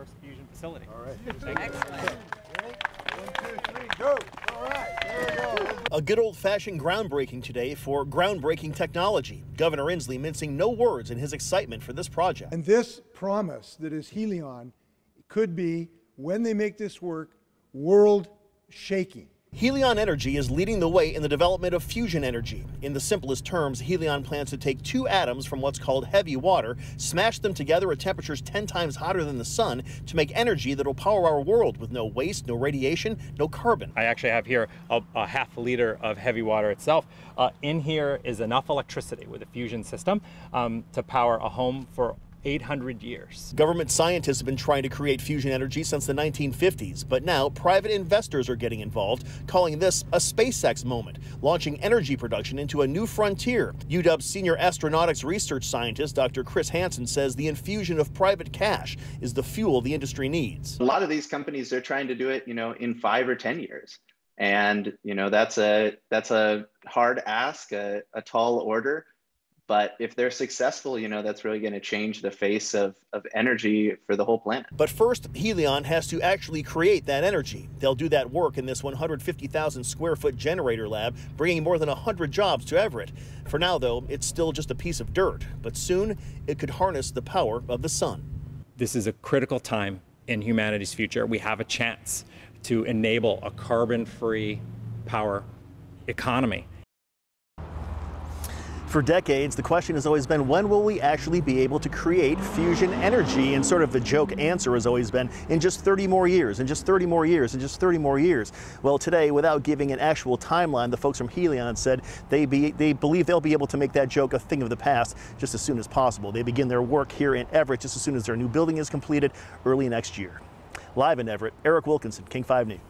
first fusion facility. All right. Excellent. 1, 2, 3, go. All right. There we go. A good old-fashioned groundbreaking today for groundbreaking technology. Governor Inslee mincing no words in his excitement for this project. And this promise that is Helion could be, when they make this work, world-shaking. Helion Energy is leading the way in the development of fusion energy. In the simplest terms, Helion plans to take two atoms from what's called heavy water, smash them together at temperatures 10 times hotter than the sun to make energy that'll power our world with no waste, no radiation, no carbon. I actually have here a half a liter of heavy water itself. In here is enough electricity with a fusion system to power a home for 800 years. Government scientists have been trying to create fusion energy since the 1950s, but now private investors are getting involved, calling this a SpaceX moment, launching energy production into a new frontier. UW senior astronautics research scientist Dr. Chris Hansen says the infusion of private cash is the fuel the industry needs. A lot of these companies, they're trying to do it, in 5 or 10 years. And, that's a hard ask, a tall order. But if they're successful, that's really going to change the face of energy for the whole planet. But first, Helion has to actually create that energy. They'll do that work in this 150,000 square foot generator lab, bringing more than 100 jobs to Everett. For now, though, it's still just a piece of dirt. But soon, it could harness the power of the sun. This is a critical time in humanity's future. We have a chance to enable a carbon-free power economy. For decades, the question has always been, when will we actually be able to create fusion energy? And sort of the joke answer has always been, in just 30 more years, in just 30 more years, in just 30 more years. Well, today, without giving an actual timeline, the folks from Helion said they believe they'll be able to make that joke a thing of the past just as soon as possible. They begin their work here in Everett just as soon as their new building is completed early next year. Live in Everett, Eric Wilkinson, King 5 News.